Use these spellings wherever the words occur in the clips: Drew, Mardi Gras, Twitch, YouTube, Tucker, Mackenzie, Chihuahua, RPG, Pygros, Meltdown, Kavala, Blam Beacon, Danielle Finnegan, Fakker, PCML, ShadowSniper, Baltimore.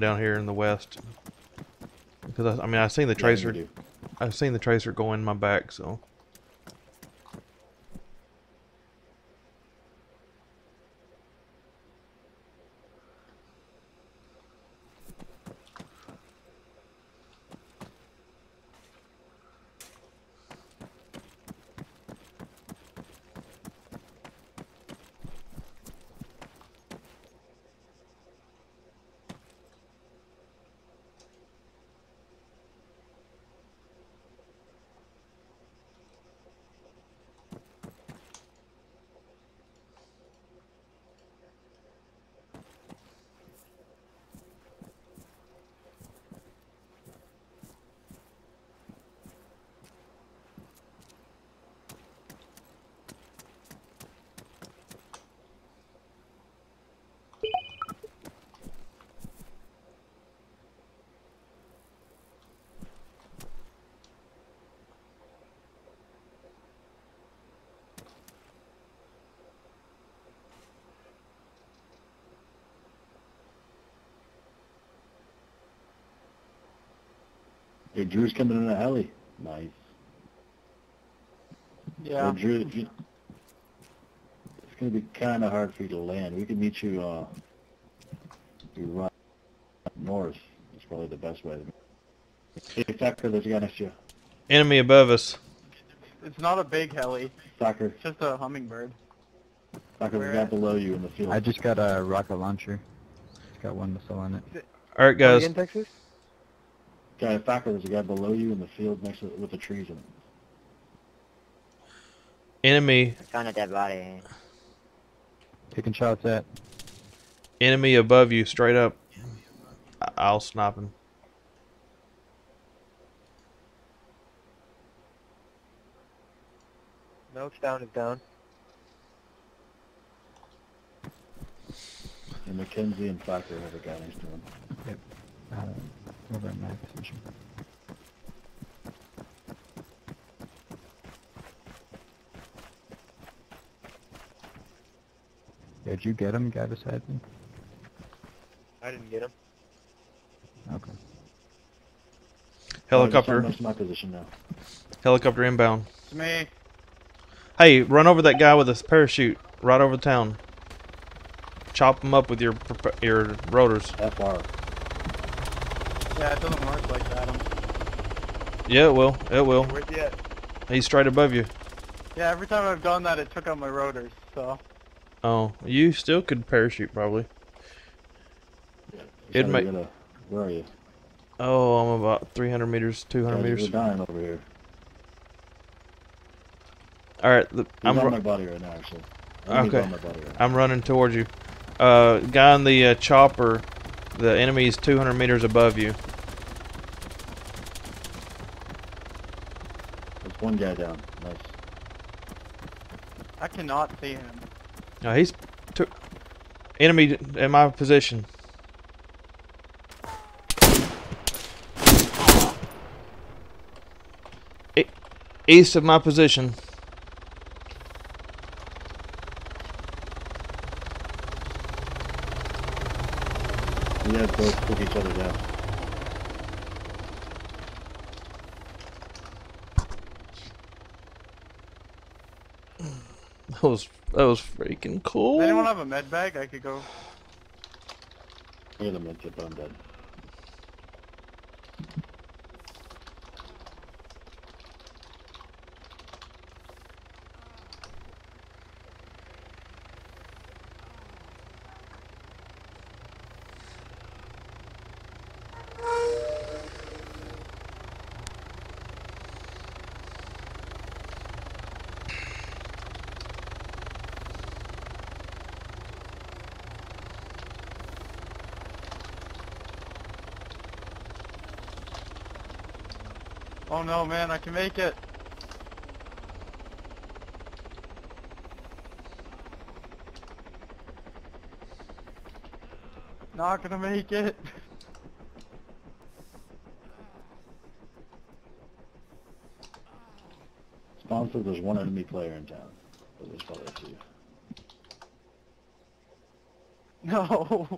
down here in the west. Because I mean, I've seen the tracer. Yeah, I've seen the tracer go in my back, so. Hey, Drew's coming in the alley. Nice. Yeah. Well, Drew, it's going to be kind of hard for you to land. We can meet you, you run north. That's probably the best way. Hey, Tucker, there's a guy next to you. Enemy above us. It's not a big heli. Tucker. It's just a hummingbird. Tucker, there's a guy below you in the field. I just got a rocket launcher. It's got one missile on it. Alright, guys. Are you in Texas? Guy Fakker, there's a guy below you in the field next to with the trees in it. Enemy. I found a dead body. Taking shots at. Enemy above you, straight up. I'll snipe him. No, it's down. It's down. And Mackenzie and Fakker have a guy next to him. Yep. Over my position. Did you get him, guy beside me? I didn't get him. Okay. Helicopter. That's my position now. Helicopter inbound. It's me. Hey, run over that guy with a parachute right over the town. Chop him up with your rotors. FR. Yeah, it doesn't work like that. Yeah, it will. It will. Where's he at? He's straight above you. Yeah, every time I've done that, it took out my rotors, so... Oh, you still could parachute, probably. Yeah, it might... Where are you? Oh, I'm about 300 meters, 200 meters. You're dying over here. Alright, I'm on my body right now, actually. Okay. On my body right now. I'm running towards you. Guy in the chopper... The enemy is 200 meters above you. There's one guy down. Nice. I cannot see him. No, he's... Enemy in my position. East of my position. Yeah, both took each other down. That was freaking cool. Does anyone have a med bag? I could go. Yeah, the med kit, but I'm dead. Oh no, man, I can make it. Not gonna make it. Sponsor, there's one enemy player in town. But there's probably a few. No.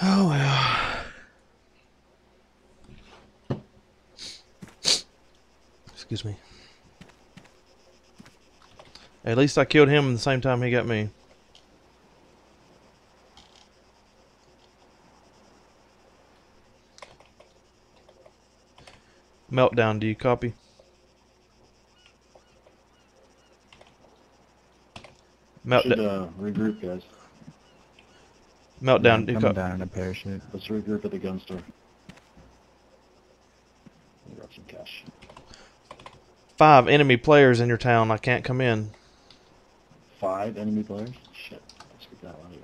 Oh, well. Excuse me. At least I killed him at the same time he got me. Meltdown, do you copy? Meltdown. Regroup, guys. Meltdown, do you copy? Down in a parachute. Let's regroup at the gun store. Grab some cash. 5 enemy players in your town. I can't come in. 5 enemy players? Shit. Let's get that one here.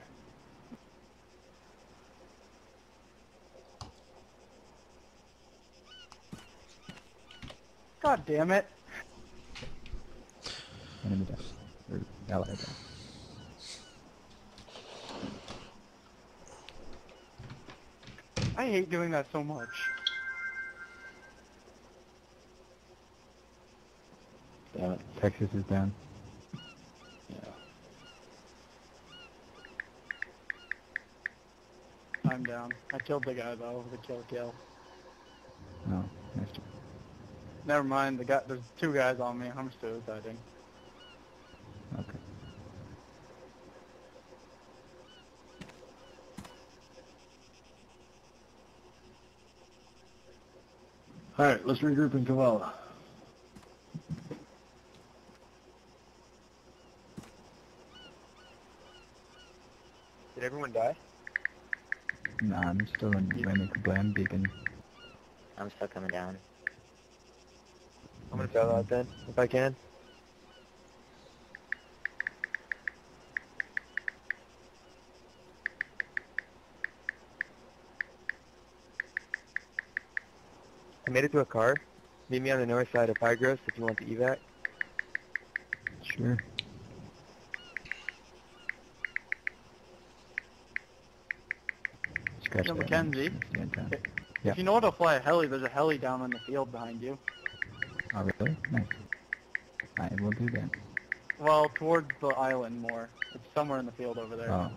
God damn it. Enemy down. I hate doing that so much. Damn it. Texas is down. Yeah. I'm down. I killed the guy though, the kill. No, nice to. Never mind, the guy, there's 2 guys on me, I'm suiciding. Okay. Alright, let's regroup in Kavala. Did everyone die? Nah, I'm still in Blam Beacon. I'm still coming down. I'm gonna bail out then, if I can. I made it to a car. Meet me on the north side of Pygros if you want the evac. Sure. Scratch that. Mackenzie, if you know how to fly a heli, there's a heli down on the field behind you. Oh, really? Nice. I will do that. Well, towards the island more. It's somewhere in the field over there. Oh.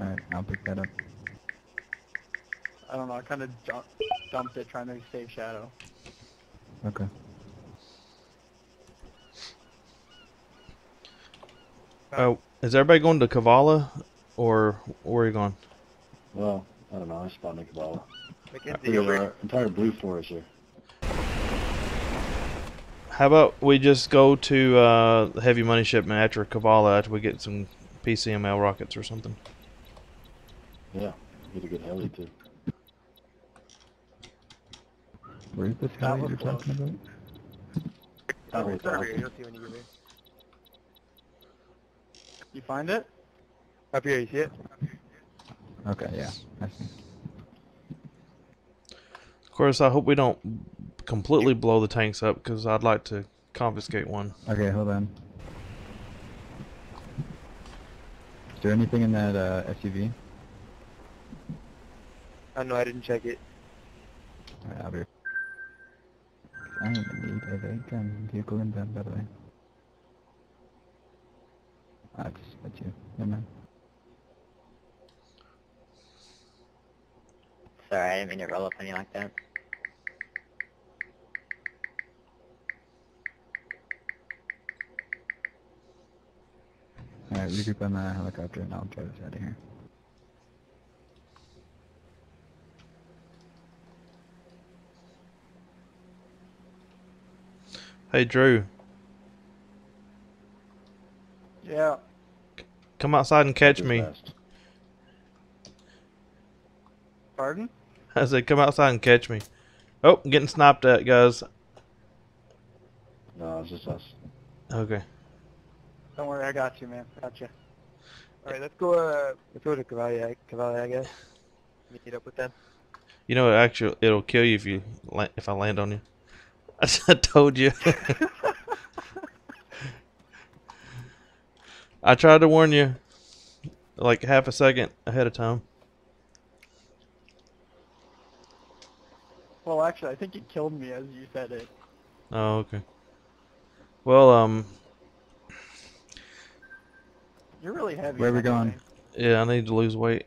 Alright, I'll pick that up. I don't know, I kind of dumped it trying to save Shadow. Okay. Oh, is everybody going to Kavala? Or where are you going? Well, I don't know, I spawned in Kavala. We have our entire blue forest here. How about we just go to the heavy money shipment after Kavala, after we get some PCML rockets or something? Yeah, get a good heli too. Where is this guy you're talking about? It's over here, you'll see when you get here. You find it? Up here, you see it? Okay, yeah, I see. Of course, I hope we don't completely blow the tanks up because I'd like to confiscate one. Okay, hold on. Is there anything in that SUV? Oh no, I didn't check it. Alright, I'll be. I don't even need a vehicle in them, by the way. I'll just let you. Never mind. Sorry, I didn't mean to roll up on you like that. Alright, regroup on the helicopter and I'll drive us out of here. Hey Drew. Yeah. Come outside and catch me. Pardon? I said come outside and catch me. Oh, I'm getting sniped at, guys. No, it's just us. Okay. Don't worry, I got you, man. Gotcha. Alright, let's go to Cavalier, I guess. Meet up with them. You know, actually, it'll kill you if you if I land on you. I told you. I tried to warn you, like half a second ahead of time. Well, actually, I think you killed me as you said it. Oh, okay. Well, You're really heavy. Where are we going? Yeah, I need to lose weight.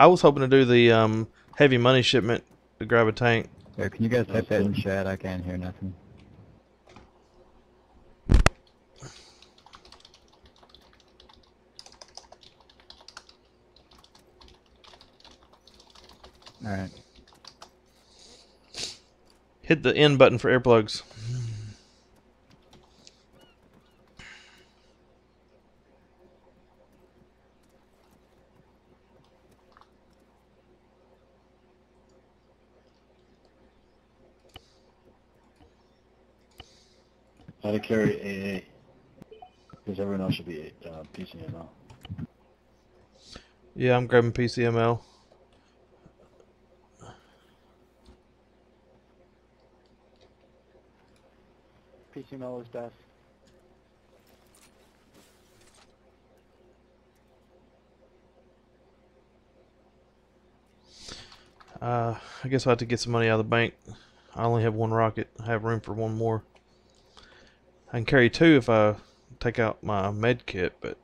I was hoping to do the heavy money shipment to grab a tank. Here, can you guys type that in chat? I can't hear nothing. Alright. Hit the end button for earplugs. How to carry AA, because everyone else should be PCML. Yeah, I'm grabbing PCML. PCML is best. I guess I have to get some money out of the bank. I only have one rocket. I have room for one more. I can carry two if I take out my med kit, but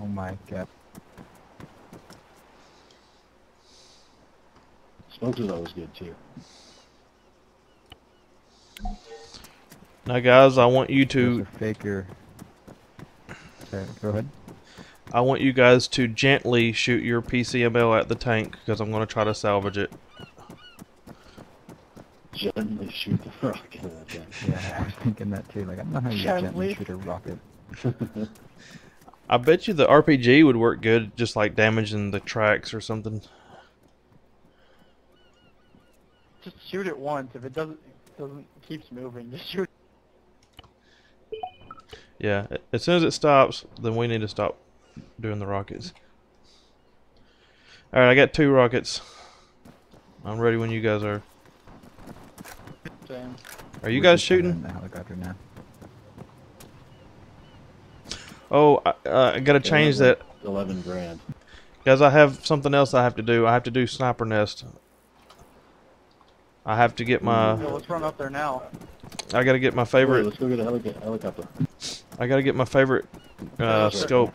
oh my God. Smokes is always good too. Now, guys, I want you to Fakker. Okay, go ahead. I want you guys to gently shoot your PCML at the tank because I'm going to try to salvage it. Gently shoot the rocket at the tank. Yeah, I was thinking that too. Like, I don't know how you gently shoot a rocket. I bet you the RPG would work good, just like damaging the tracks or something. Just shoot it once. If it doesn't keeps moving, just shoot. Yeah, as soon as it stops, then we need to stop doing the rockets. All right, I got two rockets. I'm ready when you guys are. Same. Are you guys shooting? The helicopter now. Oh, I gotta change that. 11 grand. Guys, I have something else I have to do. I have to do sniper nest. I have to get my. Yeah, let's run up there now. I gotta get my favorite. Let's go get a helicopter. I gotta get my favorite scope.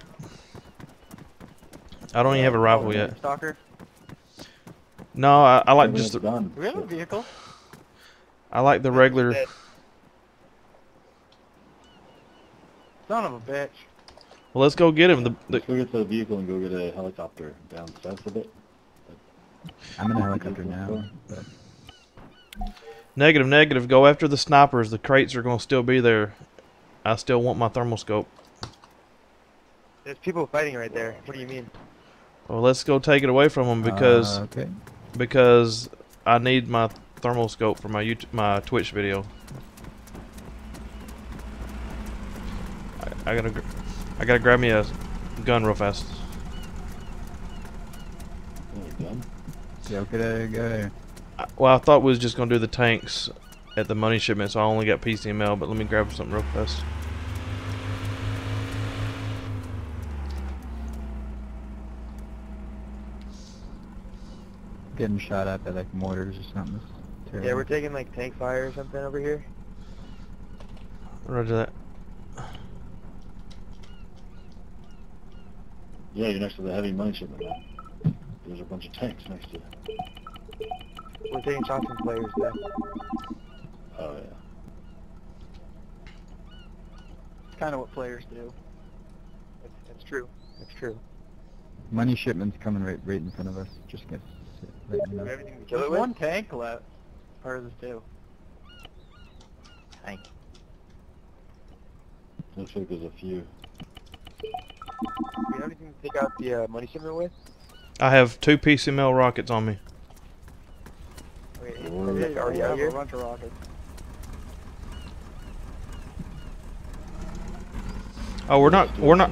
I don't even have a rifle yet. Stalker? No, I like just the. Do we have a vehicle? I like the regular. Son of a bitch. Well, let's go get him. Let's go get the vehicle and go get a helicopter down south of it. I'm in a helicopter now. But... Negative, negative. Go after the snipers. The crates are going to still be there. I still want my thermal scope. There's people fighting right there. What do you mean? Well, let's go take it away from them because I need my thermal scope for my YouTube, my Twitch video. I gotta grab me a gun real fast. Gun? Yeah, okay, go. Well, I thought we was just gonna do the tanks at the money shipment, so I only got PCML. But let me grab something real fast. Getting shot at by like mortars or something. Yeah, we're taking like tank fire or something over here. Roger that. Yeah, you're next to the heavy money shipment. There's a bunch of tanks next to you. We're taking shots from players now. Oh, yeah. It's kind of what players do. It's true. It's true. Money shipment's coming right in front of us. Just get right in front of us. There's one tank left. Part of this, too. Tank. Looks like there's a few. Do you have anything to take out the money shipment with? I have two PCML rockets on me. Are you out here? A bunch of rockets. Oh, we're not.